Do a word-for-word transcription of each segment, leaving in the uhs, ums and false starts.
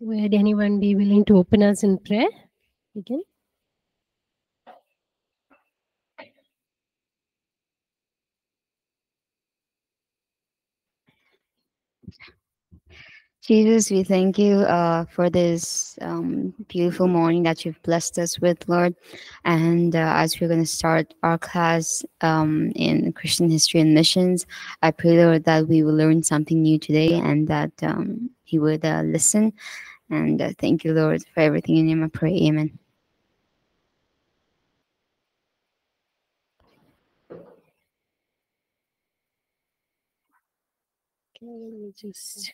Would anyone be willing to open us in prayer? Begin. Jesus, we thank you uh, for this um, beautiful morning that you've blessed us with, Lord. And uh, as we're going to start our class um, in Christian history and missions, I pray, Lord, that we will learn something new today and that um, you would uh, listen. And uh, thank you, Lord, for everything. In your name I pray. Amen. Okay, let me just...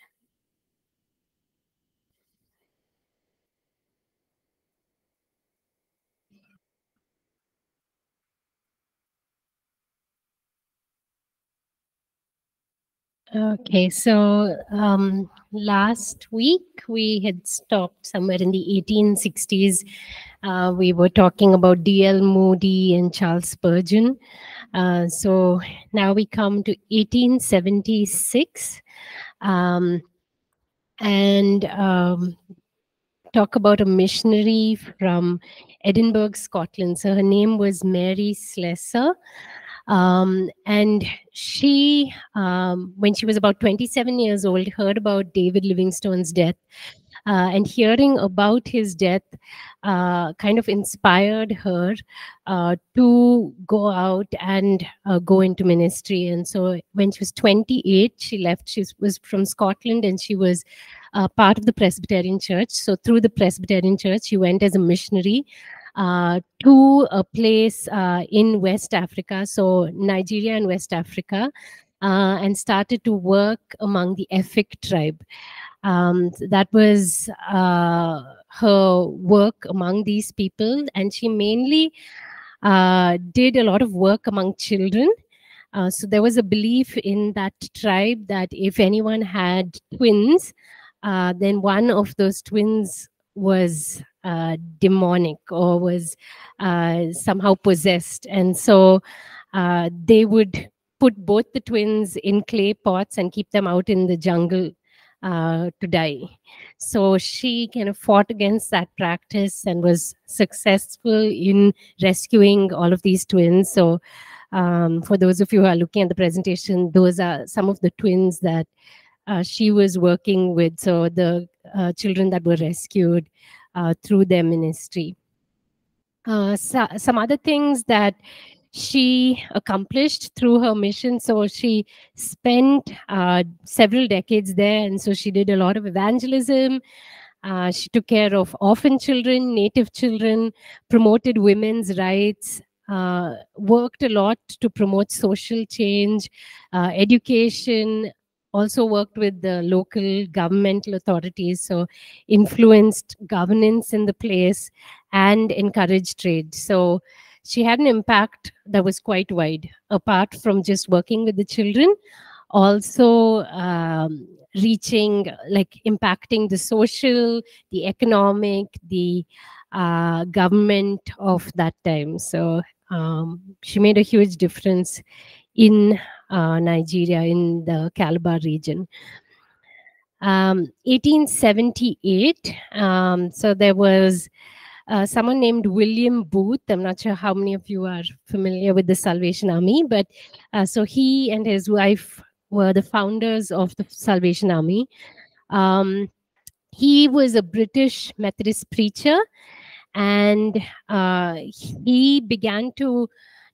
Okay, so um, last week we had stopped somewhere in the eighteen sixties. Uh, we were talking about D L Moody and Charles Spurgeon. Uh, so now we come to eighteen seventy-six um, and um, talk about a missionary from Edinburgh, Scotland. So her name was Mary Slessor. Um, and she, um, when she was about twenty-seven years old, heard about David Livingstone's death. Uh, and hearing about his death uh, kind of inspired her uh, to go out and uh, go into ministry. And so when she was twenty-eight, she left. She was from Scotland and she was uh, part of the Presbyterian Church. So through the Presbyterian Church, she went as a missionary Uh, to a place uh, in West Africa, so Nigeria and West Africa, uh, and started to work among the Efik tribe. Um, that was uh, her work among these people, and she mainly uh, did a lot of work among children. Uh, so there was a belief in that tribe that if anyone had twins, uh, then one of those twins was Uh, demonic or was uh, somehow possessed. And so uh, they would put both the twins in clay pots and keep them out in the jungle uh, to die. So she kind of fought against that practice and was successful in rescuing all of these twins. So um, for those of you who are looking at the presentation, those are some of the twins that uh, she was working with. So the uh, children that were rescued Uh, through their ministry. Uh, so, some other things that she accomplished through her mission. So she spent uh, several decades there, and so she did a lot of evangelism. Uh, she took care of orphan children, native children, promoted women's rights, uh, worked a lot to promote social change, uh, education, also worked with the local governmental authorities, so influenced governance in the place and encouraged trade. So she had an impact that was quite wide, apart from just working with the children, also um, reaching, like impacting the social, the economic, the uh, government of that time. So um, she made a huge difference in Uh, Nigeria, in the Calabar region. Um, eighteen seventy-eight, um, so there was uh, someone named William Booth. I'm not sure how many of you are familiar with the Salvation Army, but uh, so he and his wife were the founders of the Salvation Army. Um, he was a British Methodist preacher, and uh, he began to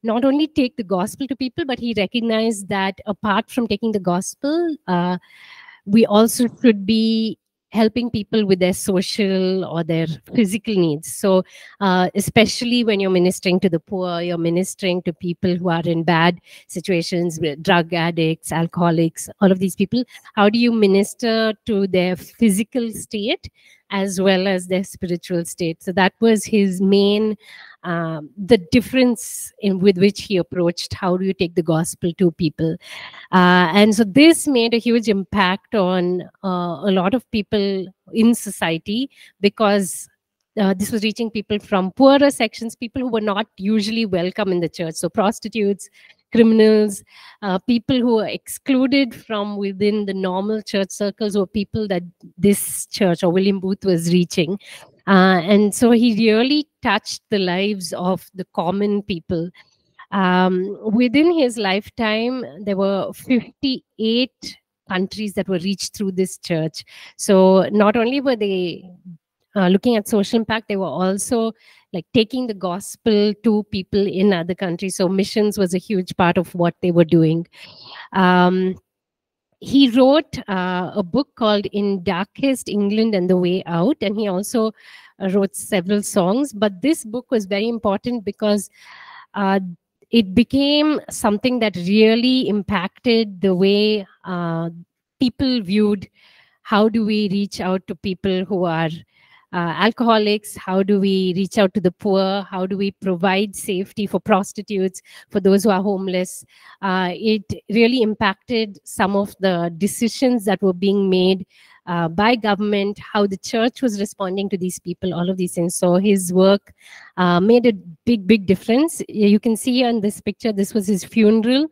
not only take the gospel to people, but he recognized that apart from taking the gospel, uh, we also should be helping people with their social or their physical needs. So uh, especially when you're ministering to the poor, you're ministering to people who are in bad situations, drug addicts, alcoholics, all of these people. How do you minister to their physical state as well as their spiritual state? So that was his main, um, the difference in with which he approached, how do you take the gospel to people? Uh, and so this made a huge impact on uh, a lot of people in society, because Uh, this was reaching people from poorer sections, people who were not usually welcome in the church. So prostitutes, criminals, uh, people who were excluded from within the normal church circles were people that this church or William Booth was reaching. Uh, and so he really touched the lives of the common people. Um, within his lifetime, there were fifty-eight countries that were reached through this church. So not only were they uh, looking at social impact, they were also like taking the gospel to people in other countries. So missions was a huge part of what they were doing. Um, he wrote uh, a book called In Darkest England and the Way Out, and he also wrote several songs. But this book was very important because uh, it became something that really impacted the way uh, people viewed how do we reach out to people who are uh, alcoholics, how do we reach out to the poor, how do we provide safety for prostitutes, for those who are homeless. Uh, it really impacted some of the decisions that were being made Uh, by government, how the church was responding to these people, all of these things. So his work uh, made a big, big difference. You can see on this picture, this was his funeral.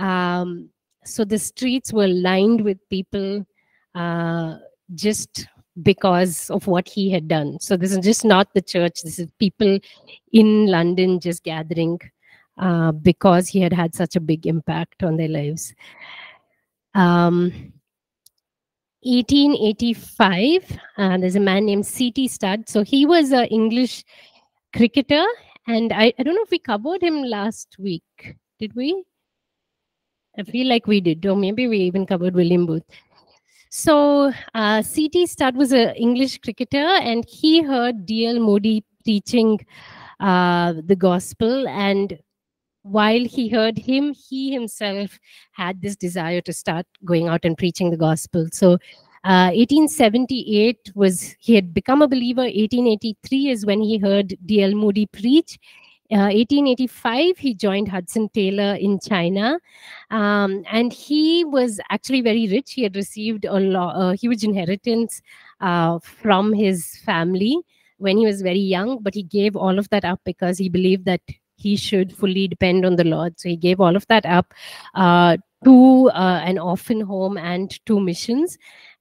Um, so the streets were lined with people uh, just because of what he had done. So this is just not the church. This is people in London just gathering uh, because he had had such a big impact on their lives. Um, eighteen eighty-five, uh, there's a man named C T Studd. So he was an English cricketer, and I, I don't know if we covered him last week. Did we? I feel like we did, or maybe we even covered William Booth. So uh, C T Studd was an English cricketer, and he heard D L Moody preaching uh, the gospel, and while he heard him, he himself had this desire to start going out and preaching the gospel. So uh, eighteen seventy-eight was, he had become a believer. eighteen eighty-three is when he heard D L Moody preach. Uh, eighteen eighty-five, he joined Hudson Taylor in China. Um, and he was actually very rich. He had received a, a huge inheritance uh, from his family when he was very young, but he gave all of that up because he believed that he should fully depend on the Lord. So he gave all of that up uh, to uh, an orphan home and to missions,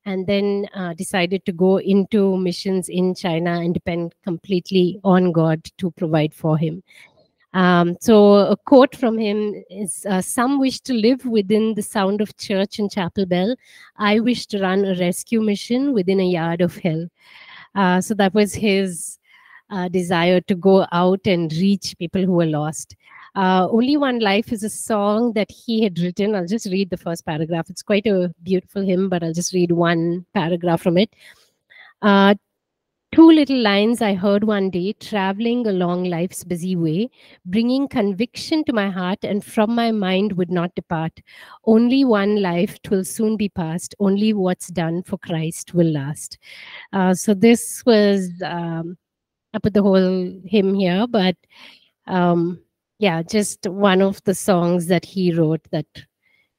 and then uh, decided to go into missions in China and depend completely on God to provide for him. Um, so a quote from him is, uh, "Some wish to live within the sound of church and chapel bell. I wish to run a rescue mission within a yard of hell." Uh, so that was his Uh, desire to go out and reach people who were lost. Uh, Only One Life is a song that he had written. I'll just read the first paragraph. It's quite a beautiful hymn, but I'll just read one paragraph from it. Uh, two little lines I heard one day, traveling along life's busy way, bringing conviction to my heart and from my mind would not depart. Only one life, 'twill soon be past. Only what's done for Christ will last. Uh, so this was... Um, I put the whole hymn here, but um, yeah, just one of the songs that he wrote that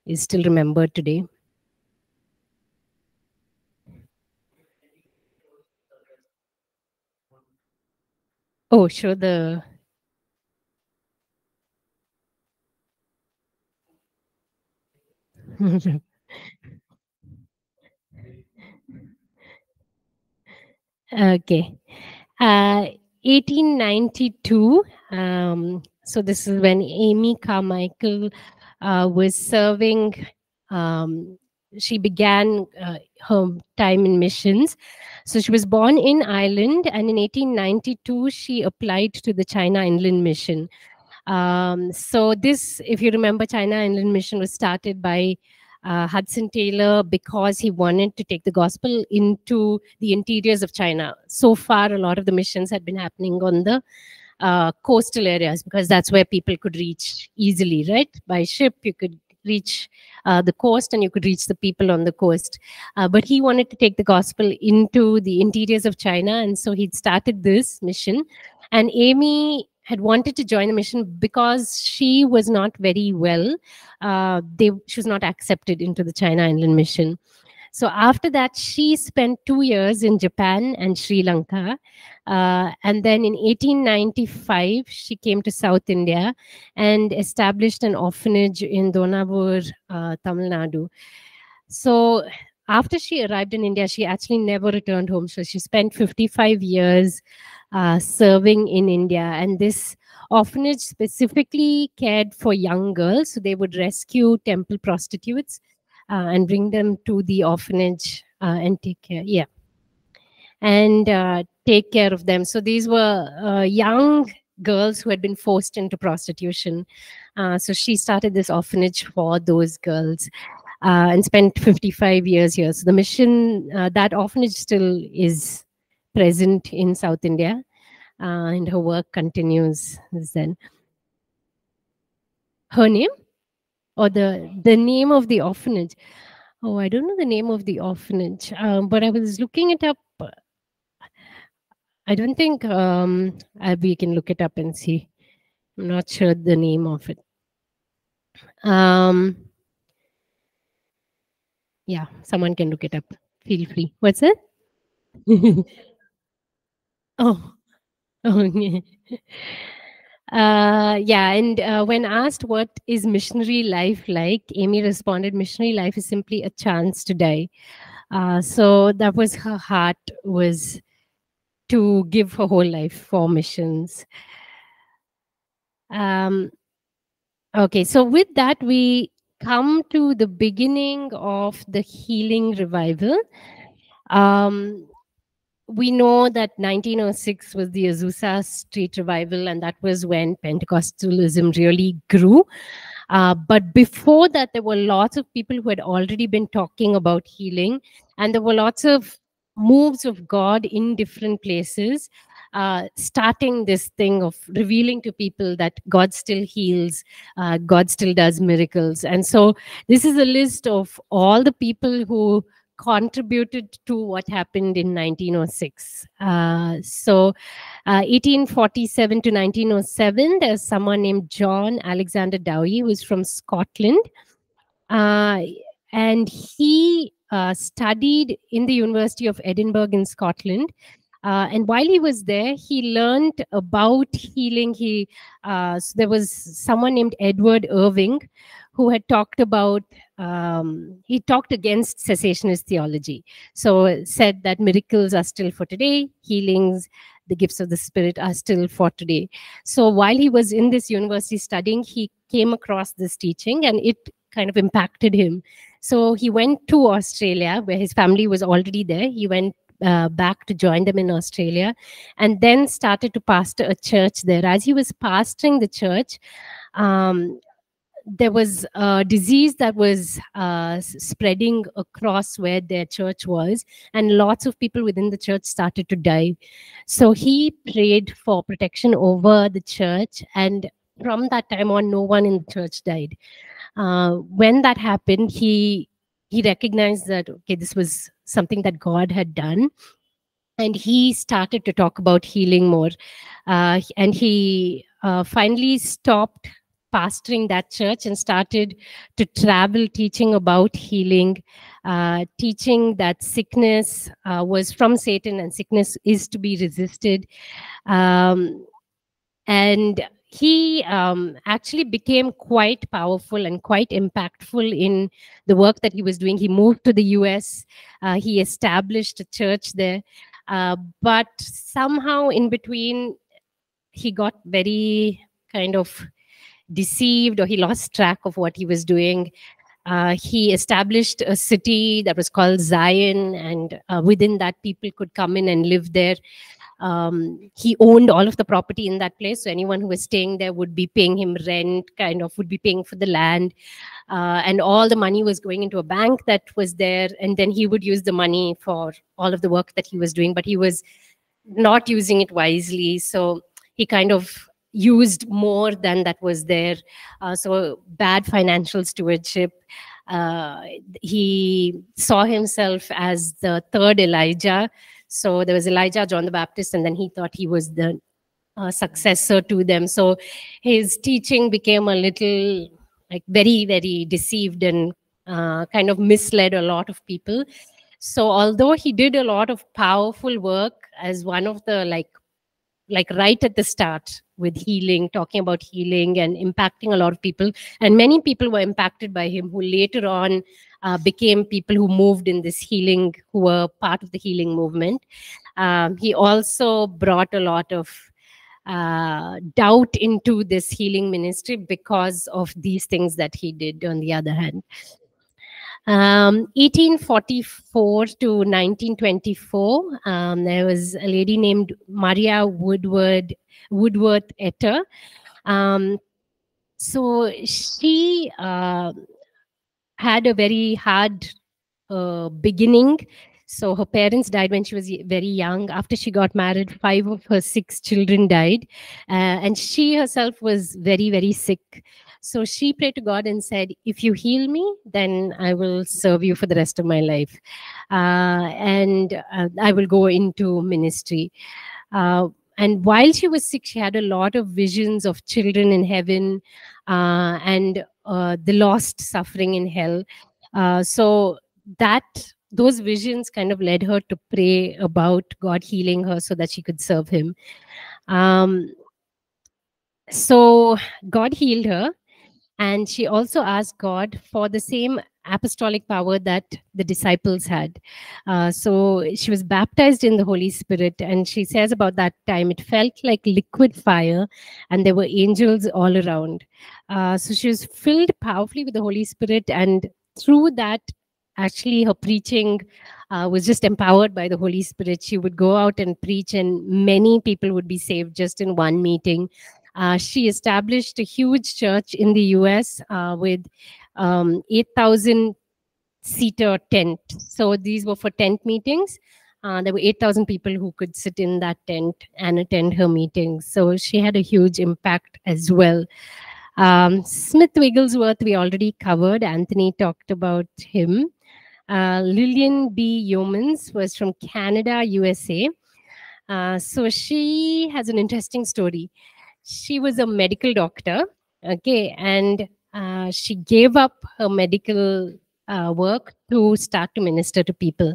is still remembered today. Oh, show the... Okay. Uh, eighteen ninety-two, um, so this is when Amy Carmichael uh, was serving. Um, she began uh, her time in missions. So she was born in Ireland, and in eighteen ninety-two, she applied to the China Inland Mission. Um, so this, if you remember, China Inland Mission was started by Uh, Hudson Taylor because he wanted to take the gospel into the interiors of China. So far, a lot of the missions had been happening on the uh, coastal areas because that's where people could reach easily, right? By ship, you could reach uh, the coast and you could reach the people on the coast. Uh, but he wanted to take the gospel into the interiors of China, and so he'd started this mission. And Amy had wanted to join the mission because she was not very well. Uh, they, she was not accepted into the China Inland Mission. So after that, she spent two years in Japan and Sri Lanka. Uh, and then in eighteen ninety-five, she came to South India and established an orphanage in Donavur, uh, Tamil Nadu. So after she arrived in India, she actually never returned home. So she spent fifty-five years uh, serving in India. And this orphanage specifically cared for young girls. So they would rescue temple prostitutes uh, and bring them to the orphanage uh, and take care. Yeah. And uh, take care of them. So these were uh, young girls who had been forced into prostitution. Uh, so she started this orphanage for those girls. Uh, and spent fifty-five years here. So the mission, uh, that orphanage still is present in South India, uh, and her work continues since then. Her name? Or the, the name of the orphanage? Oh, I don't know the name of the orphanage, um, but I was looking it up. I don't think um, I, we can look it up and see. I'm not sure the name of it. Um... Yeah, someone can look it up. Feel free. What's it? oh, oh yeah. Uh, yeah, and uh, when asked what is missionary life like, Amy responded, missionary life is simply a chance to die. Uh, so that was her heart, was to give her whole life for missions. Um, okay, so with that, we come to the beginning of the healing revival. Um, we know that nineteen oh six was the Azusa Street Revival, and that was when Pentecostalism really grew. Uh, but before that, there were lots of people who had already been talking about healing, and there were lots of moves of God in different places, Uh, starting this thing of revealing to people that God still heals, uh, God still does miracles. And so this is a list of all the people who contributed to what happened in nineteen oh six. Uh, so uh, eighteen forty-seven to nineteen oh seven, there's someone named John Alexander Dowie, who's from Scotland. Uh, and he uh, studied in the University of Edinburgh in Scotland. Uh, and while he was there, he learned about healing. He, uh, so there was someone named Edward Irving who had talked about, um, he talked against cessationist theology. So said that miracles are still for today, healings, the gifts of the Spirit are still for today. So while he was in this university studying, he came across this teaching and it kind of impacted him. So he went to Australia, where his family was already there. He went Uh, back to join them in Australia, and then started to pastor a church there. As he was pastoring the church, um, there was a disease that was uh, spreading across where their church was, and lots of people within the church started to die. So he prayed for protection over the church, and from that time on, no one in the church died. Uh, when that happened, he He recognized that, okay, this was something that God had done. And he started to talk about healing more. Uh, and he uh, finally stopped pastoring that church and started to travel teaching about healing, uh, teaching that sickness uh, was from Satan and sickness is to be resisted. Um, and he um, actually became quite powerful and quite impactful in the work that he was doing. He moved to the U S. Uh, he established a church there. Uh, but somehow in between, he got very kind of deceived, or he lost track of what he was doing. Uh, he established a city that was called Zion, and uh, within that, people could come in and live there. Um, he owned all of the property in that place, so anyone who was staying there would be paying him rent, kind of would be paying for the land, uh, and all the money was going into a bank that was there, and then he would use the money for all of the work that he was doing, but he was not using it wisely, so he kind of used more than that was there, uh, so bad financial stewardship. Uh, he saw himself as the third Elijah. So there was Elijah, John the Baptist, and then he thought he was the uh, successor to them. So his teaching became a little, like, very, very deceived and uh, kind of misled a lot of people. So although he did a lot of powerful work as one of the, like, like right at the start with healing, talking about healing and impacting a lot of people. And many people were impacted by him who later on uh, became people who moved in this healing, who were part of the healing movement. Um, he also brought a lot of uh, doubt into this healing ministry because of these things that he did on the other hand. Um, eighteen forty-four to nineteen twenty-four, um, there was a lady named Maria Woodward Woodworth Etter. Um, so she uh, had a very hard uh, beginning. So her parents died when she was very young. After she got married, five of her six children died. Uh, and she herself was very, very sick. So she prayed to God and said, if you heal me, then I will serve you for the rest of my life. Uh, and uh, I will go into ministry. Uh, and while she was sick, she had a lot of visions of children in heaven uh, and uh, the lost suffering in hell. Uh, so that those visions kind of led her to pray about God healing her so that she could serve him. Um, so God healed her. And she also asked God for the same apostolic power that the disciples had. Uh, so she was baptized in the Holy Spirit. And she says about that time, it felt like liquid fire and there were angels all around. Uh, so she was filled powerfully with the Holy Spirit. And through that, actually, her preaching uh, was just empowered by the Holy Spirit. She would go out and preach and many people would be saved just in one meeting. Uh, she established a huge church in the U S uh, with um, eight thousand seater tent. So these were for tent meetings. Uh, there were eight thousand people who could sit in that tent and attend her meetings. So she had a huge impact as well. Um, Smith Wigglesworth, we already covered. Anthony talked about him. Uh, Lillian B. Yeomans was from Canada, U S A. Uh, so she has an interesting story. She was a medical doctor, okay, and uh, she gave up her medical uh, work to start to minister to people.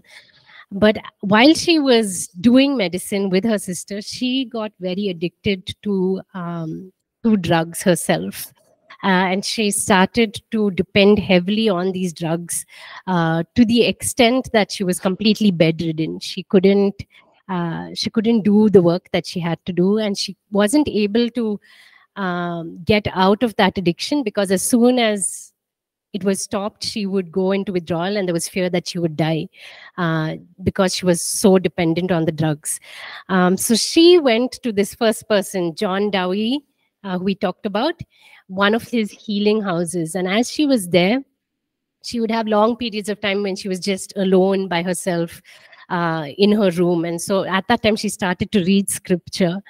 But while she was doing medicine with her sister, she got very addicted to, um, to drugs herself. Uh, and she started to depend heavily on these drugs uh, to the extent that she was completely bedridden. She couldn't Uh, she couldn't do the work that she had to do, and she wasn't able to um, get out of that addiction because as soon as it was stopped, she would go into withdrawal and there was fear that she would die uh, because she was so dependent on the drugs. Um, so she went to this first person, John Dowie, uh, who we talked about, one of his healing houses. And as she was there, she would have long periods of time when she was just alone by herself Uh, in her room. And so at that time, she started to read scripture.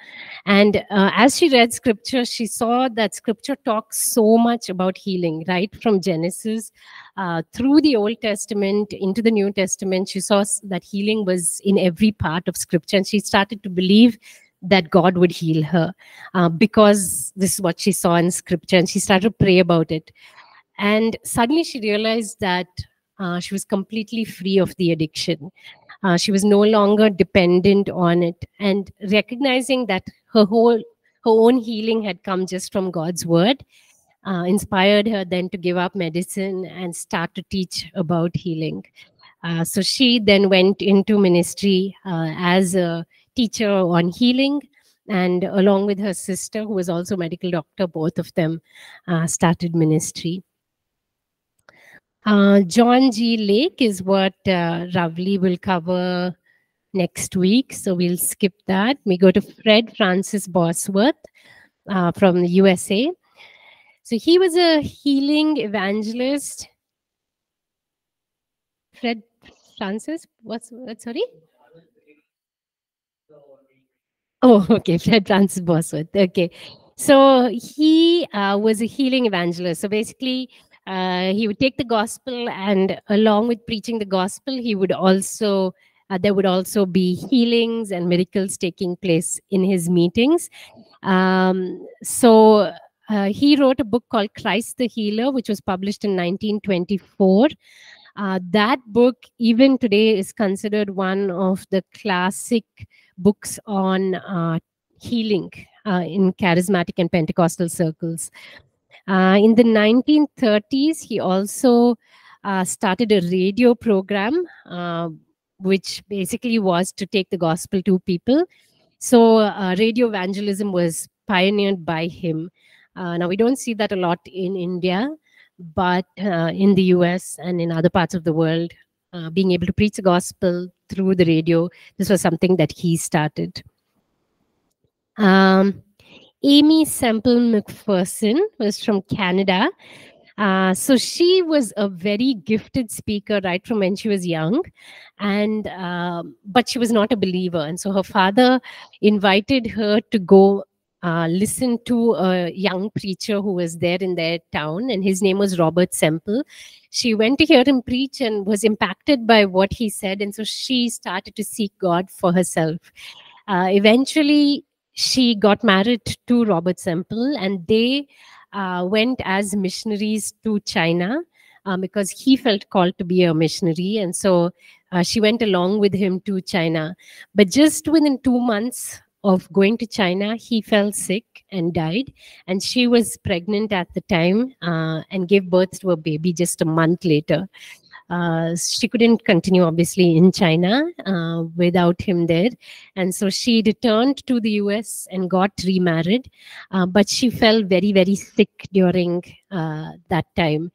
And uh, as she read scripture, she saw that scripture talks so much about healing, right? From Genesis uh, through the Old Testament into the New Testament, she saw that healing was in every part of scripture. And she started to believe that God would heal her uh, because this is what she saw in scripture. And she started to pray about it. And suddenly she realized that uh, she was completely free of the addiction. Uh, she was no longer dependent on it, and recognizing that her whole, her own healing had come just from God's word, uh, inspired her then to give up medicine and start to teach about healing. Uh, so she then went into ministry uh, as a teacher on healing, and along with her sister, who was also a medical doctor, both of them uh, started ministry. Uh, John G. Lake is what uh, Ravli will cover next week, so we'll skip that. We go to Fred Francis Bosworth uh, from the U S A. So he was a healing evangelist. Fred Francis, what's what, sorry? Oh, okay, Fred Francis Bosworth, okay. So he uh, was a healing evangelist. So basically, Uh, he would take the gospel, and along with preaching the gospel, he would also, uh, there would also be healings and miracles taking place in his meetings. Um, so Uh, he wrote a book called Christ the Healer, which was published in nineteen twenty-four. Uh, that book, even today, is considered one of the classic books on uh, healing uh, in charismatic and Pentecostal circles. Uh, in the nineteen thirties, he also uh, started a radio program, uh, which basically was to take the gospel to people. So uh, radio evangelism was pioneered by him. Uh, now, we don't see that a lot in India, but uh, in the U S and in other parts of the world, uh, being able to preach the gospel through the radio, this was something that he started. Um, Amy Semple McPherson was from Canada. Uh, so she was a very gifted speaker right from when she was young, and uh, but she was not a believer. And so her father invited her to go uh, listen to a young preacher who was there in their town, and his name was Robert Semple. She went to hear him preach and was impacted by what he said, and so she started to seek God for herself. Uh, eventually, she got married to Robert Semple, and they uh, went as missionaries to China um, because he felt called to be a missionary. And so uh, she went along with him to China. But just within two months of going to China, he fell sick and died. And she was pregnant at the time uh, and gave birth to a baby just a month later. Uh, she couldn't continue, obviously, in China uh, without him there. And so she returned to the U S and got remarried. Uh, but she fell very, very sick during uh, that time.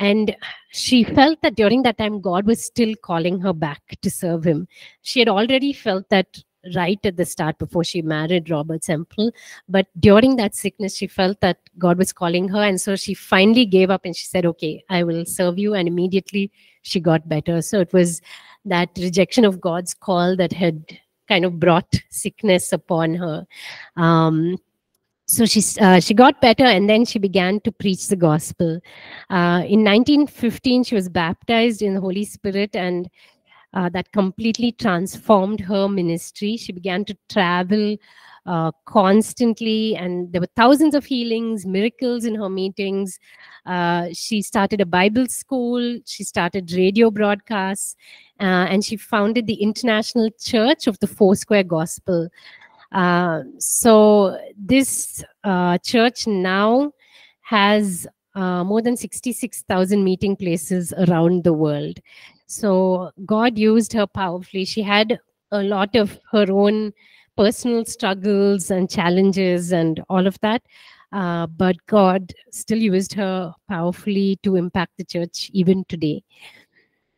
And she felt that during that time, God was still calling her back to serve him. She had already felt that right at the start before she married Robert Semple. But during that sickness, she felt that God was calling her. And so she finally gave up and she said, okay, I will serve you. And immediately she got better. So it was that rejection of God's call that had kind of brought sickness upon her. Um, so she, uh, she got better, and then she began to preach the gospel. Uh, in nineteen fifteen, she was baptized in the Holy Spirit, and Uh, that completely transformed her ministry. She began to travel uh, constantly, and there were thousands of healings, miracles in her meetings. Uh, she started a Bible school. She started radio broadcasts, uh, and she founded the International Church of the Foursquare Gospel. Uh, so this uh, church now has uh, more than sixty-six thousand meeting places around the world. So God used her powerfully. She had a lot of her own personal struggles and challenges and all of that. Uh, but God still used her powerfully to impact the church even today.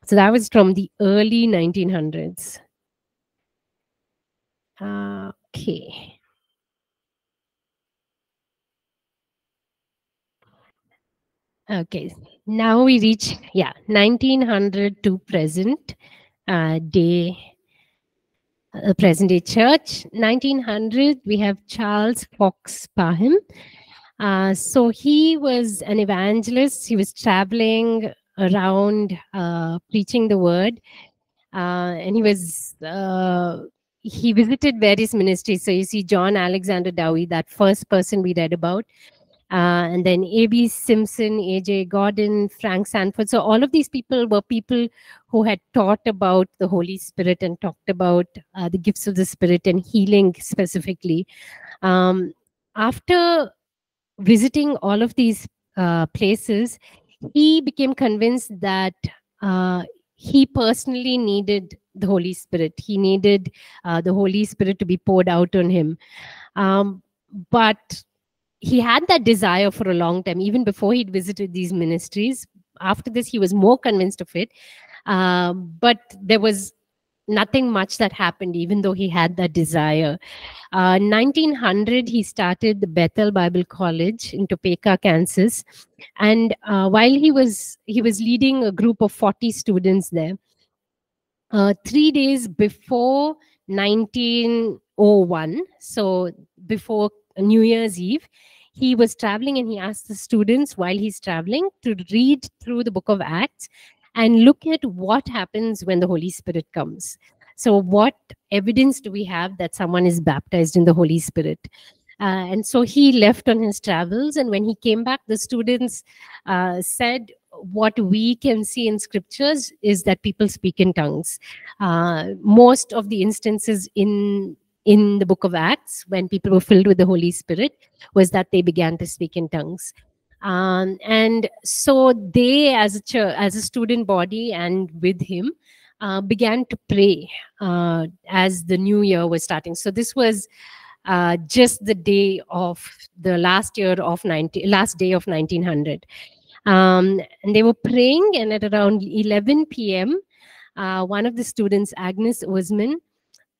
So that was from the early nineteen hundreds. Uh, okay. Okay, now we reach, yeah, nineteen hundred to present uh, day, uh, present day church. nineteen hundred, we have Charles Fox Parham. Uh, so he was an evangelist. He was traveling around uh, preaching the word, uh, and he was, uh, he visited various ministries. So you see John Alexander Dowie, that first person we read about. Uh, and then A B Simpson, A J Gordon, Frank Sanford. So all of these people were people who had taught about the Holy Spirit and talked about uh, the gifts of the Spirit and healing specifically. Um, after visiting all of these uh, places, he became convinced that uh, he personally needed the Holy Spirit. He needed uh, the Holy Spirit to be poured out on him. Um, but he had that desire for a long time, even before he'd visited these ministries. After this, he was more convinced of it. Uh, but there was nothing much that happened, even though he had that desire. Uh, nineteen hundred, he started the Bethel Bible College in Topeka, Kansas. And uh, while he was, he was leading a group of forty students there, uh, three days before nineteen oh one, so before New Year's Eve, he was traveling, and he asked the students while he's traveling to read through the book of Acts and look at what happens when the Holy Spirit comes. So what evidence do we have that someone is baptized in the Holy Spirit? Uh, and so he left on his travels, and when he came back, the students uh, said, what we can see in scriptures is that people speak in tongues. Uh, most of the instances in in the book of Acts, when people were filled with the Holy Spirit, was that they began to speak in tongues. Um, and so they, as a church, as a student body and with him, uh, began to pray uh, as the new year was starting. So this was uh, just the day of the last year of nineteen, last day of nineteen hundred. Um, and they were praying, and at around eleven p m, uh, one of the students, Agnes Osman,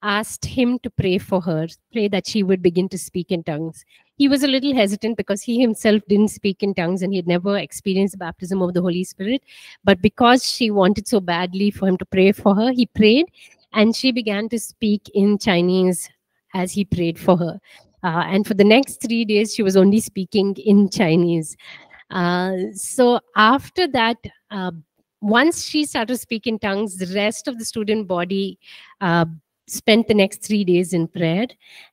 asked him to pray for her, pray that she would begin to speak in tongues. He was a little hesitant because he himself didn't speak in tongues and he had never experienced the baptism of the Holy Spirit. But because she wanted so badly for him to pray for her, he prayed, and she began to speak in Chinese as he prayed for her. Uh, and for the next three days, she was only speaking in Chinese. Uh, so after that, uh, once she started to speak in tongues, the rest of the student body uh, spent the next three days in prayer.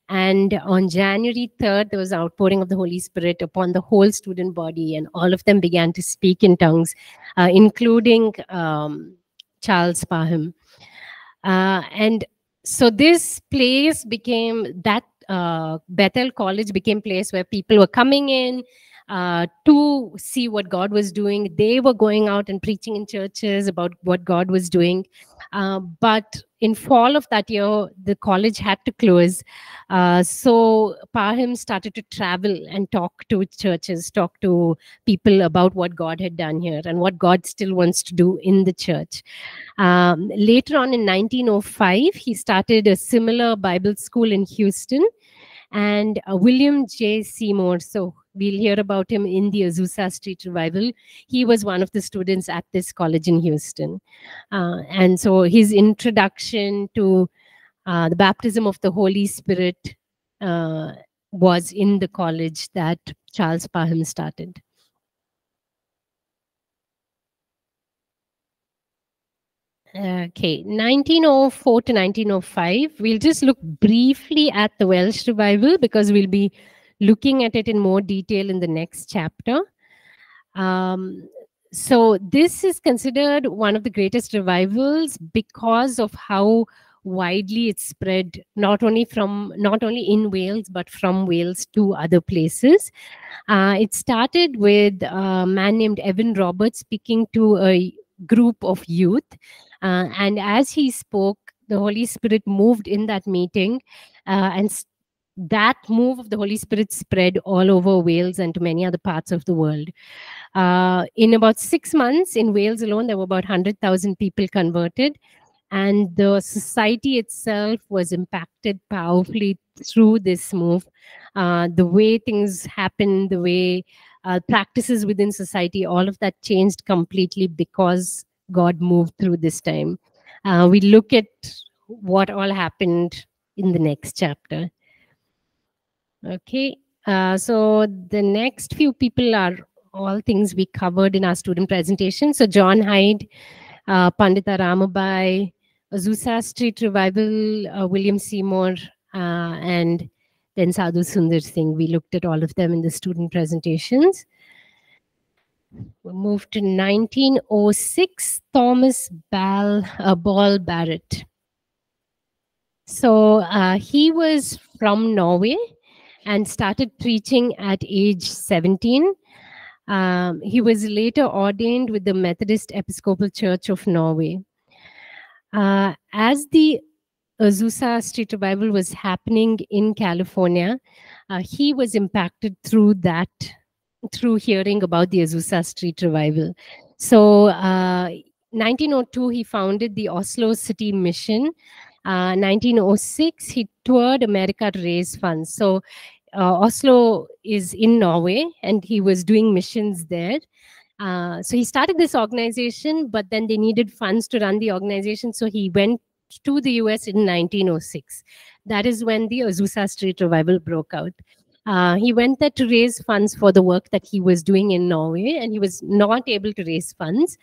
And on January third, there was an outpouring of the Holy Spirit upon the whole student body, and all of them began to speak in tongues, uh, including um, Charles Parham. Uh, and so this place became, that uh, Bethel College became a place where people were coming in Uh, to see what God was doing. They were going out and preaching in churches about what God was doing. Uh, but in fall of that year, the college had to close. Uh, so Parham started to travel and talk to churches, talk to people about what God had done here and what God still wants to do in the church. Um, later on in nineteen oh five, he started a similar Bible school in Houston. And uh, William J. Seymour, so we'll hear about him in the Azusa Street Revival. He was one of the students at this college in Houston. Uh, and so his introduction to uh, the baptism of the Holy Spirit uh, was in the college that Charles Parham started. Okay, nineteen oh four to nineteen oh five. We'll just look briefly at the Welsh Revival because we'll be looking at it in more detail in the next chapter. Um, so this is considered one of the greatest revivals because of how widely it spread, not only from not only in Wales, but from Wales to other places. Uh, it started with a man named Evan Roberts speaking to a group of youth. Uh, and as he spoke, the Holy Spirit moved in that meeting uh, and that move of the Holy Spirit spread all over Wales and to many other parts of the world. Uh, in about six months, in Wales alone, there were about one hundred thousand people converted. And the society itself was impacted powerfully through this move. Uh, the way things happened, the way uh, practices within society, all of that changed completely because God moved through this time. Uh, we look at what all happened in the next chapter. Okay, uh, so the next few people are all things we covered in our student presentation. So John Hyde, uh, Pandita Ramabai, Azusa Street Revival, uh, William Seymour, uh, and then Sadhu Sundar Singh. We looked at all of them in the student presentations. We'll move to nineteen oh six, Thomas Ball, uh, Ball Barrett. So uh, he was from Norway and started preaching at age seventeen. Um, he was later ordained with the Methodist Episcopal Church of Norway. Uh, as the Azusa Street Revival was happening in California, uh, he was impacted through that, through hearing about the Azusa Street Revival. So uh, nineteen oh two, he founded the Oslo City Mission. Uh, nineteen oh six, he toured America to raise funds. So Uh, Oslo is in Norway, and he was doing missions there. Uh, so he started this organization, but then they needed funds to run the organization. So he went to the U S in nineteen oh six. That is when the Azusa Street Revival broke out. Uh, he went there to raise funds for the work that he was doing in Norway, and he was not able to raise funds.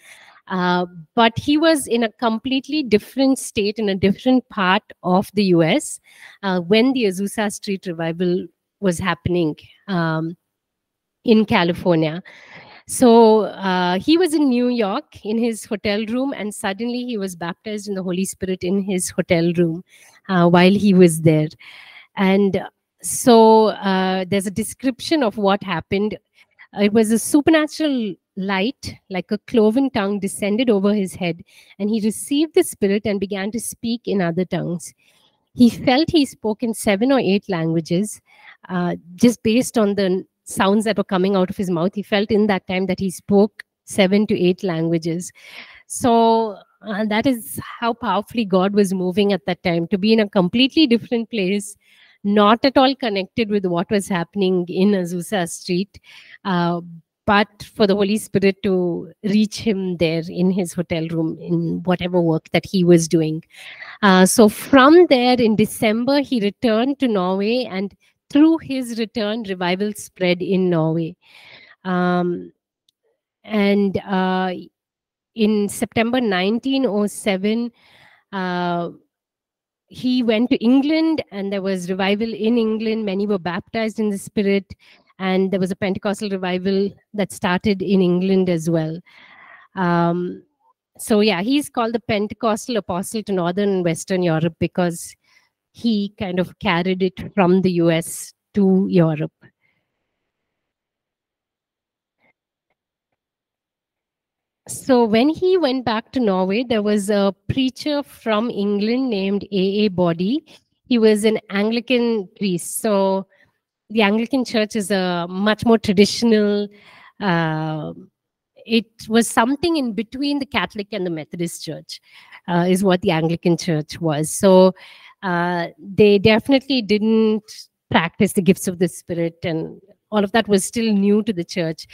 Uh, but he was in a completely different state, in a different part of the U S uh, when the Azusa Street Revival was happening um, in California. So uh, he was in New York in his hotel room, and suddenly he was baptized in the Holy Spirit in his hotel room uh, while he was there. And so uh, there's a description of what happened. It was a supernatural light, like a cloven tongue, descended over his head, and he received the Spirit and began to speak in other tongues. He felt he spoke in seven or eight languages, uh, just based on the sounds that were coming out of his mouth. He felt in that time that he spoke seven to eight languages. So uh, that is how powerfully God was moving at that time, to be in a completely different place, not at all connected with what was happening in Azusa Street, uh, but for the Holy Spirit to reach him there in his hotel room in whatever work that he was doing. Uh, so from there in December, he returned to Norway, and through his return, revival spread in Norway. Um, and uh, in September nineteen oh seven, uh, he went to England, and there was revival in England. Many were baptized in the Spirit, and there was a Pentecostal revival that started in England as well. Um, so yeah, he's called the Pentecostal Apostle to Northern and Western Europe because he kind of carried it from the U S to Europe. So when he went back to Norway, there was a preacher from England named A A Body. He was an Anglican priest. So the Anglican Church is a much more traditional, uh, it was something in between the Catholic and the Methodist Church, uh, is what the Anglican Church was. So uh, they definitely didn't practice the gifts of the Spirit, and all of that was still new to the church.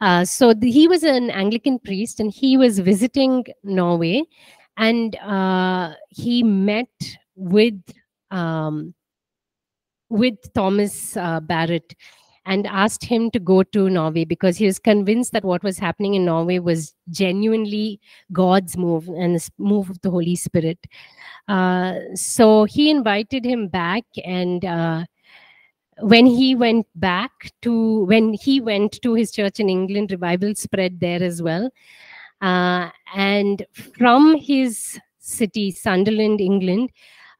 Uh, so the, he was an Anglican priest, and he was visiting Norway, and uh, he met with um, with Thomas uh, Barrett and asked him to go to Norway because he was convinced that what was happening in Norway was genuinely God's move and the move of the Holy Spirit. Uh, so he invited him back, and uh, When he went back to, when he went to his church in England, revival spread there as well. Uh, and from his city, Sunderland, England,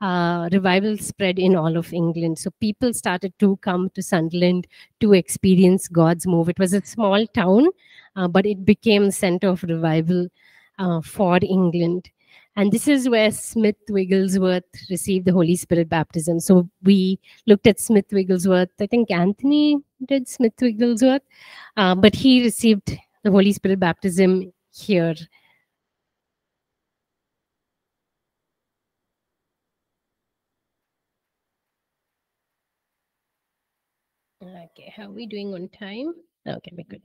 uh, revival spread in all of England. So people started to come to Sunderland to experience God's move. It was a small town, uh, but it became a center of revival uh, for England. And this is where Smith Wigglesworth received the Holy Spirit baptism. So we looked at Smith Wigglesworth. I think Anthony did Smith Wigglesworth, uh, but he received the Holy Spirit baptism here. Okay, how are we doing on time? Okay, we're good.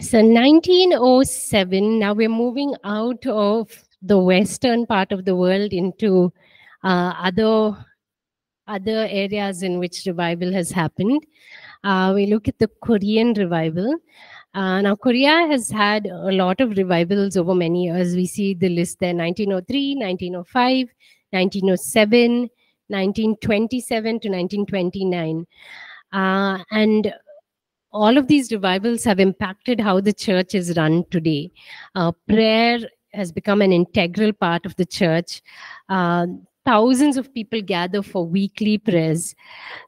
So nineteen oh seven, now we're moving out of the western part of the world into uh, other, other areas in which revival has happened. Uh, we look at the Korean revival. Uh, now, Korea has had a lot of revivals over many years. We see the list there, nineteen oh three, nineteen oh five, nineteen oh seven, nineteen twenty-seven to nineteen twenty-nine. Uh, and all of these revivals have impacted how the church is run today. Uh, prayer has become an integral part of the church. Uh, thousands of people gather for weekly prayers,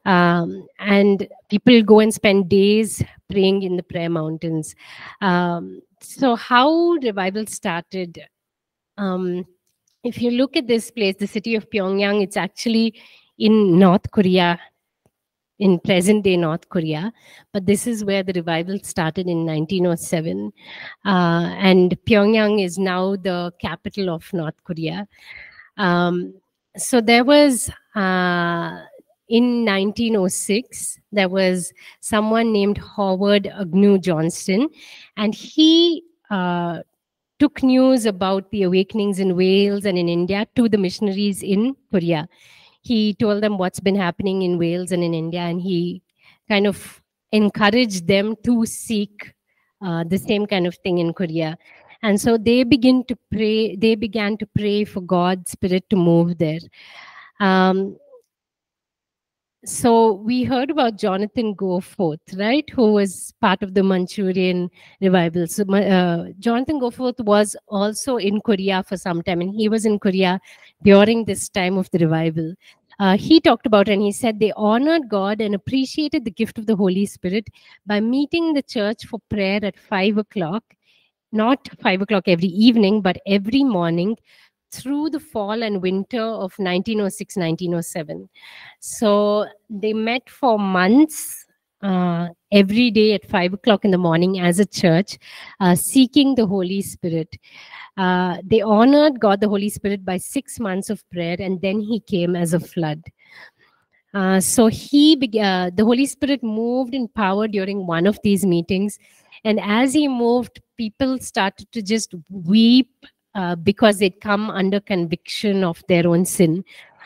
um, and people go and spend days praying in the prayer mountains. Um, so how revival started, um, if you look at this place, the city of Pyongyang, it's actually in North Korea, in present-day North Korea, but this is where the revival started in nineteen oh seven. Uh, and Pyongyang is now the capital of North Korea. Um, so there was, uh, in nineteen oh six, there was someone named Howard Agnew Johnston, and he uh, took news about the awakenings in Wales and in India to the missionaries in Korea. He told them what's been happening in Wales and in India, and he kind of encouraged them to seek uh, the same kind of thing in Korea. And so they begin to pray. They began to pray for God's Spirit to move there. Um, So we heard about Jonathan Goforth, right, who was part of the Manchurian revival. So uh, Jonathan Goforth was also in Korea for some time, and he was in Korea during this time of the revival. Uh, he talked about, and he said, they honored God and appreciated the gift of the Holy Spirit by meeting the church for prayer at five o'clock, not five o'clock every evening, but every morning through the fall and winter of nineteen oh six nineteen oh seven. So they met for months, uh, every day at five o'clock in the morning as a church, uh, seeking the Holy Spirit. Uh, they honored God, the Holy Spirit, by six months of prayer, and then he came as a flood. Uh, so he began, the Holy Spirit moved in power during one of these meetings, and as he moved, people started to just weep uh, because they'd come under conviction of their own sin.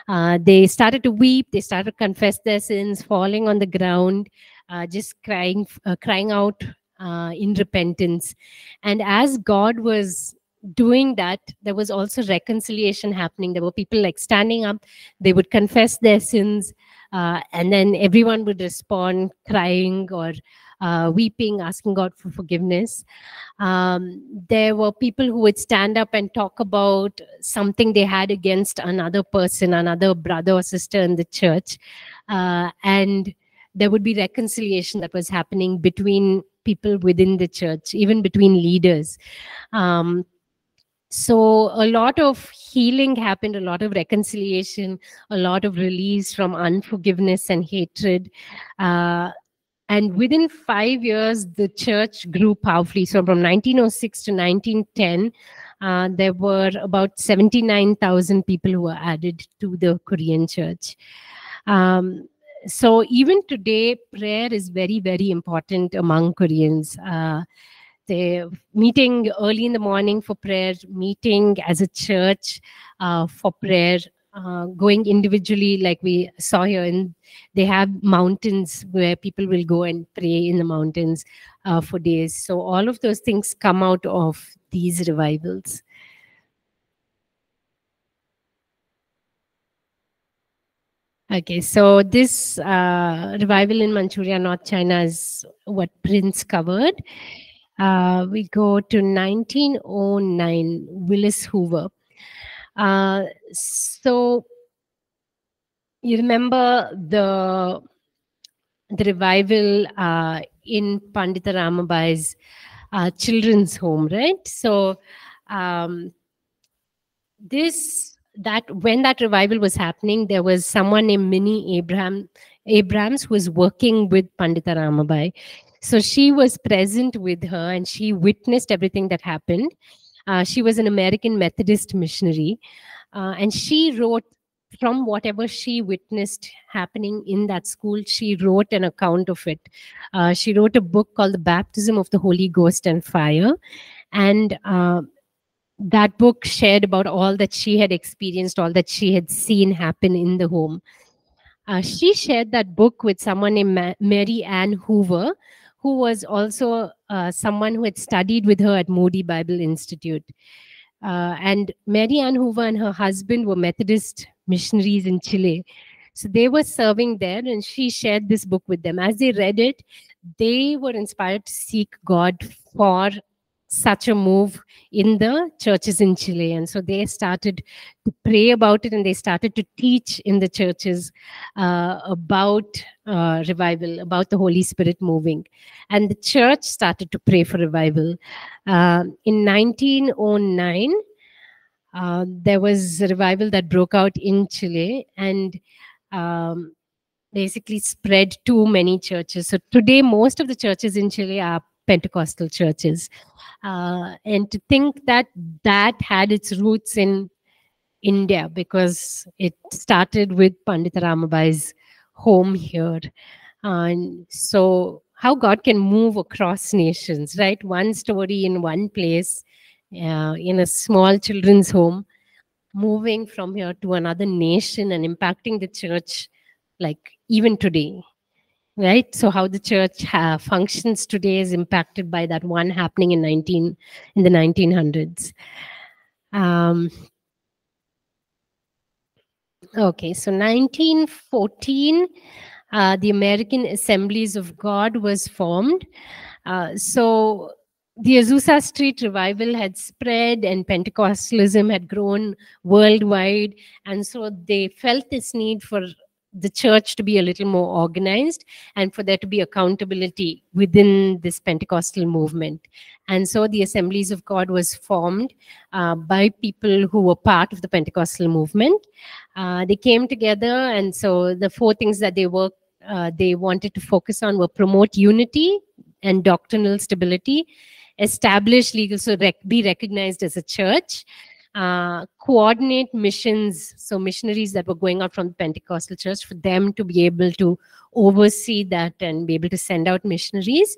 Uh, they started to weep, they started to confess their sins, falling on the ground, uh, just crying, uh, crying out uh, in repentance. And as God was doing that, there was also reconciliation happening. There were people like standing up, they would confess their sins, uh, and then everyone would respond crying or uh, weeping, asking God for forgiveness. Um, there were people who would stand up and talk about something they had against another person, another brother or sister in the church, uh, and there would be reconciliation that was happening between people within the church, even between leaders. Um, So a lot of healing happened, a lot of reconciliation, a lot of release from unforgiveness and hatred. Uh, and within five years, the church grew powerfully. So from nineteen oh six to nineteen ten, uh, there were about seventy-nine thousand people who were added to the Korean church. Um, so even today, prayer is very, very important among Koreans. Uh, They're meeting early in the morning for prayer, meeting as a church uh, for prayer, uh, going individually like we saw here. And they have mountains where people will go and pray in the mountains uh, for days. So all of those things come out of these revivals. Okay, so this uh, revival in Manchuria, North China, is what Prince covered. Uh, we go to nineteen oh nine, Willis Hoover. Uh, so you remember the, the revival uh, in Pandita Ramabai's uh, children's home, right? So um, this, that when that revival was happening, there was someone named Minnie Abraham, Abrams who was working with Pandita Ramabai. So she was present with her and she witnessed everything that happened. Uh, she was an American Methodist missionary, uh, and she wrote from whatever she witnessed happening in that school. She wrote an account of it. Uh, she wrote a book called The Baptism of the Holy Ghost and Fire, and uh, that book shared about all that she had experienced, all that she had seen happen in the home. Uh, she shared that book with someone named Ma Mary Ann Hoover, who was also uh, someone who had studied with her at Moody Bible Institute. Uh, and Mary Ann Hoover and her husband were Methodist missionaries in Chile. So they were serving there, and she shared this book with them. As they read it, they were inspired to seek God for such a move in the churches in Chile. And so they started to pray about it, and they started to teach in the churches uh, about uh, revival, about the Holy Spirit moving. And the church started to pray for revival. Uh, in nineteen oh nine, uh, there was a revival that broke out in Chile, and um, basically spread to many churches. So today, most of the churches in Chile are Pentecostal churches, uh, and to think that that had its roots in India, because it started with Pandita Ramabai's home here. And so how God can move across nations, right? One story in one place, uh, in a small children's home, moving from here to another nation and impacting the church like even today. Right? So how the church uh, functions today is impacted by that one happening in nineteen in the nineteen hundreds. Um, Okay, so nineteen fourteen, uh, the American Assemblies of God was formed. Uh, so the Azusa Street Revival had spread and Pentecostalism had grown worldwide. And so they felt this need for the church to be a little more organized and for there to be accountability within this Pentecostal movement. And so the Assemblies of God was formed uh, by people who were part of the Pentecostal movement. Uh, they came together, and so the four things that they worked, uh, they wanted to focus on were promote unity and doctrinal stability, establish legal, so rec be recognized as a church, Uh, coordinate missions, so missionaries that were going out from the Pentecostal church, for them to be able to oversee that and be able to send out missionaries,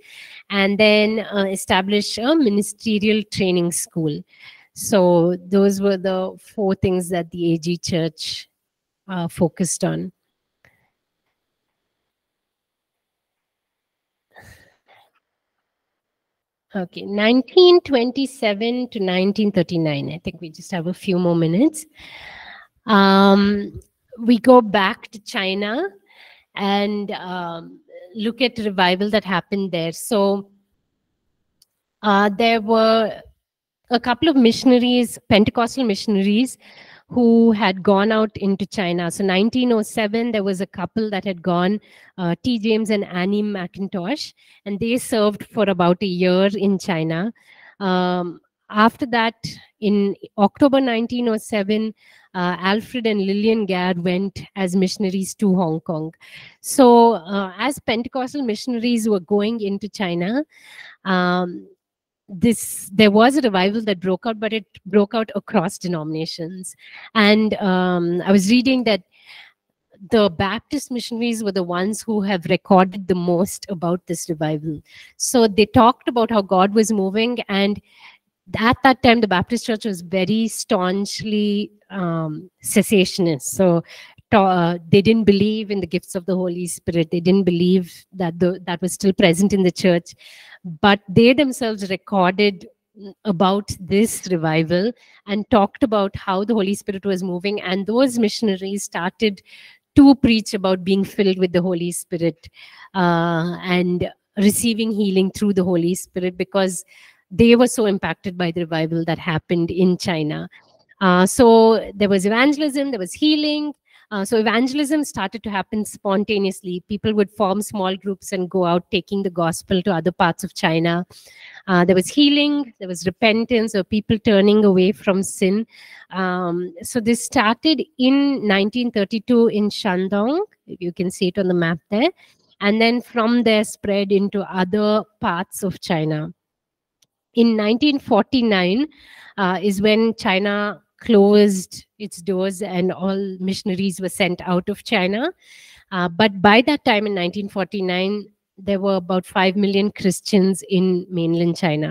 and then uh, establish a ministerial training school. So those were the four things that the A G Church uh, focused on. Okay, nineteen twenty-seven to nineteen thirty-nine. I think we just have a few more minutes. Um, we go back to China and um, look at revival that happened there. So uh, there were a couple of missionaries, Pentecostal missionaries, who had gone out into China. So nineteen oh seven, there was a couple that had gone, uh, T. James and Annie McIntosh, and they served for about a year in China. Um, after that, in October nineteen oh seven, uh, Alfred and Lillian Gadd went as missionaries to Hong Kong. So uh, as Pentecostal missionaries were going into China, um, This there was a revival that broke out, but it broke out across denominations. And um, I was reading that the Baptist missionaries were the ones who have recorded the most about this revival. So they talked about how God was moving, and at that time the Baptist church was very staunchly um, cessationist. So Uh, they didn't believe in the gifts of the Holy Spirit. They didn't believe that the, that was still present in the church. But they themselves recorded about this revival and talked about how the Holy Spirit was moving. And those missionaries started to preach about being filled with the Holy Spirit uh, and receiving healing through the Holy Spirit, because they were so impacted by the revival that happened in China. Uh, so there was evangelism, there was healing. Uh, so evangelism started to happen spontaneously. People would form small groups and go out taking the gospel to other parts of China. Uh, there was healing, there was repentance, or people turning away from sin. Um, so this started in nineteen thirty-two in Shandong. You can see it on the map there. And then from there spread into other parts of China. In nineteen forty-nine uh, is when China closed its doors and all missionaries were sent out of China. Uh, but by that time in nineteen forty-nine, there were about five million Christians in mainland China.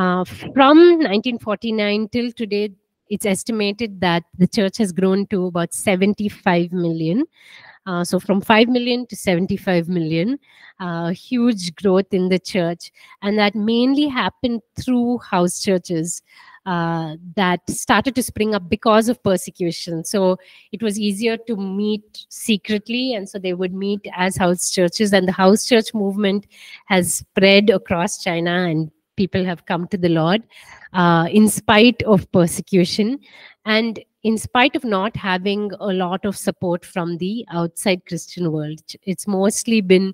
Uh, from nineteen forty-nine till today, it's estimated that the church has grown to about seventy-five million. Uh, so from five million to seventy-five million, uh, huge growth in the church. And that mainly happened through house churches Uh, that started to spring up because of persecution. So it was easier to meet secretly, and so they would meet as house churches, and the house church movement has spread across China, and people have come to the Lord uh, in spite of persecution and in spite of not having a lot of support from the outside Christian world. It's mostly been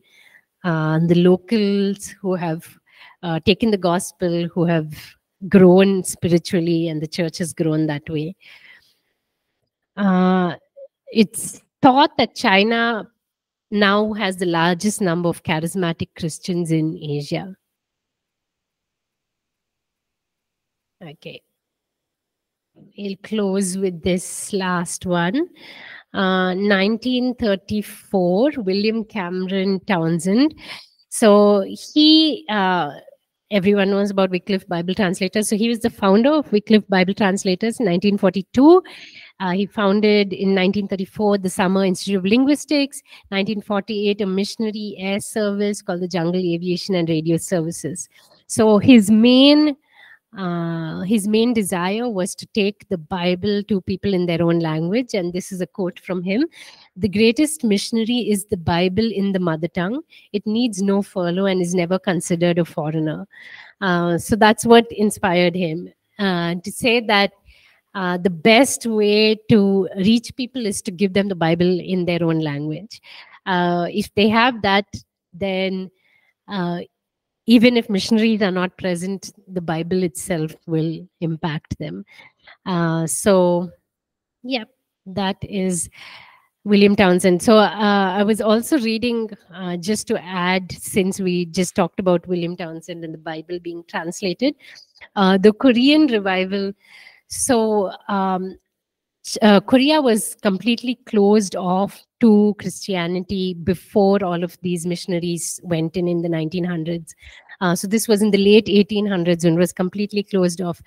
uh, the locals who have uh, taken the gospel, who have grown spiritually, and the church has grown that way. Uh, it's thought that China now has the largest number of charismatic Christians in Asia. Okay, we'll close with this last one. Uh, nineteen thirty-four, William Cameron Townsend. So he... Uh, Everyone knows about Wycliffe Bible Translators. So he was the founder of Wycliffe Bible Translators in nineteen forty-two. Uh, he founded in nineteen thirty-four the Summer Institute of Linguistics, nineteen forty-eight a missionary air service called the Jungle Aviation and Radio Services. So his main Uh, his main desire was to take the Bible to people in their own language, and this is a quote from him. "The greatest missionary is the Bible in the mother tongue. It needs no furlough and is never considered a foreigner." Uh, so that's what inspired him uh, to say that uh, the best way to reach people is to give them the Bible in their own language. Uh, if they have that, then uh, even if missionaries are not present, the Bible itself will impact them. Uh, so, yeah, that is William Townsend. So uh, I was also reading, uh, just to add, since we just talked about William Townsend and the Bible being translated, uh, the Korean revival. So um, uh, Korea was completely closed off to Christianity before all of these missionaries went in in the nineteen hundreds. Uh, so this was in the late eighteen hundreds and was completely closed off.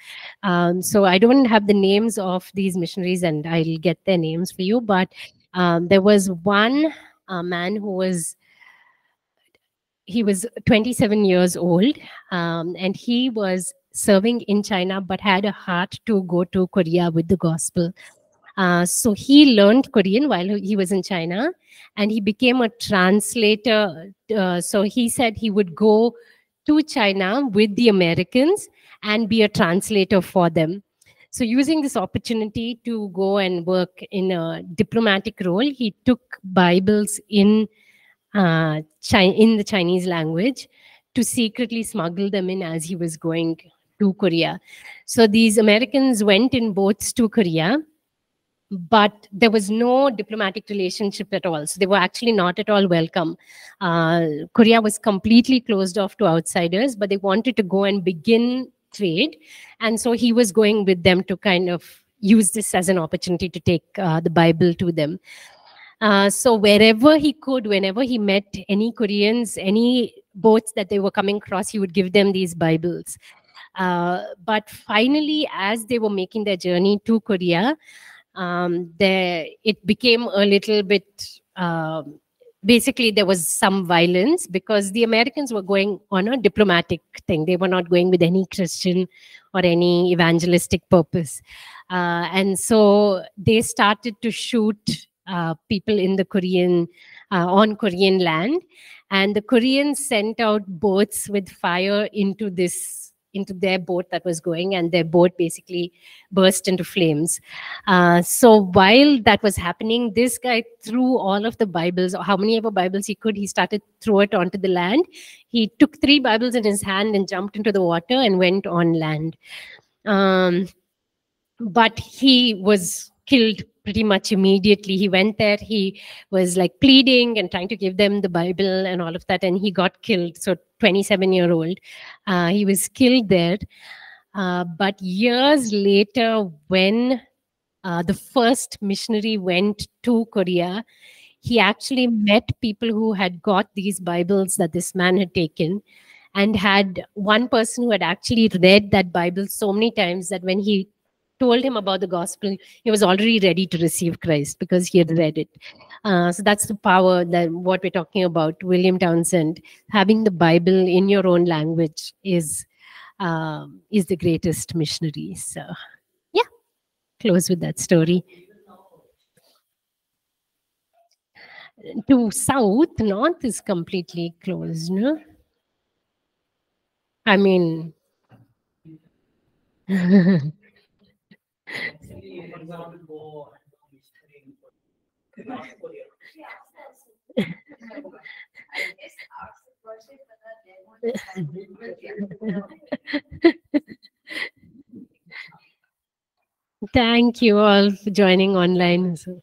Um, so I don't have the names of these missionaries, and I'll get their names for you. But um, there was one uh, man who was, he was twenty-seven years old, um, and he was serving in China but had a heart to go to Korea with the gospel. Uh, so he learned Korean while he was in China, and he became a translator. Uh, so he said he would go to China with the Americans and be a translator for them. So using this opportunity to go and work in a diplomatic role, he took Bibles in, uh, Chi in the Chinese language to secretly smuggle them in as he was going to Korea. So these Americans went in boats to Korea, but there was no diplomatic relationship at all. So they were actually not at all welcome. Uh, Korea was completely closed off to outsiders, but they wanted to go and begin trade. And so he was going with them to kind of use this as an opportunity to take uh, the Bible to them. Uh, so wherever he could, whenever he met any Koreans, any boats that they were coming across, he would give them these Bibles. Uh, but finally, as they were making their journey to Korea, Um, there, it became a little bit, uh, basically there was some violence because the Americans were going on a diplomatic thing. They were not going with any Christian or any evangelistic purpose. Uh, and so they started to shoot uh, people in the Korean, uh, on Korean land. And the Koreans sent out boats with fire into this into their boat that was going, and their boat basically burst into flames. Uh, so while that was happening, this guy threw all of the Bibles, or how many ever Bibles he could, he started to throw it onto the land. He took three Bibles in his hand and jumped into the water and went on land. Um, but he was killed pretty much immediately. He went there, he was like pleading and trying to give them the Bible and all of that, and he got killed. So twenty-seven year old, uh, he was killed there. Uh, but years later, when uh, the first missionary went to Korea, he actually met people who had got these Bibles that this man had taken, and had one person who had actually read that Bible so many times that when he told him about the gospel, he was already ready to receive Christ because he had read it. Uh, so that's the power that what we're talking about, William Townsend. Having the Bible in your own language is uh, is the greatest missionary. So yeah, close with that story. To south, north is completely closed, no? I mean... Thank you all for joining online.